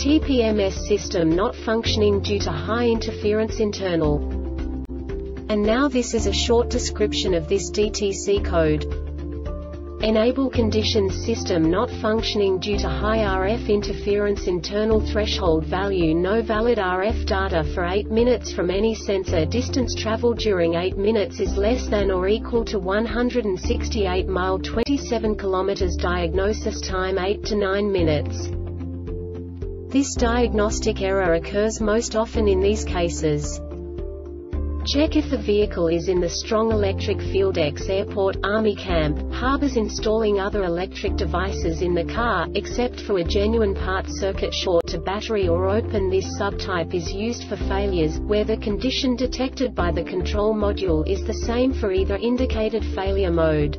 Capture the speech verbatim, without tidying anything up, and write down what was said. T P M S system not functioning due to high interference internal. And now this is a short description of this D T C code. Enable conditions system not functioning due to high R F interference internal threshold value. No valid R F data for eight minutes from any sensor. Distance traveled during eight minutes is less than or equal to one hundred sixty-eight mile twenty-seven kilometers. Diagnosis time eight to nine minutes. This diagnostic error occurs most often in these cases. Check if the vehicle is in the strong electric field X airport, army camp, harbors installing other electric devices in the car, except for a genuine part circuit short to battery or open. This subtype is used for failures, where the condition detected by the control module is the same for either indicated failure mode.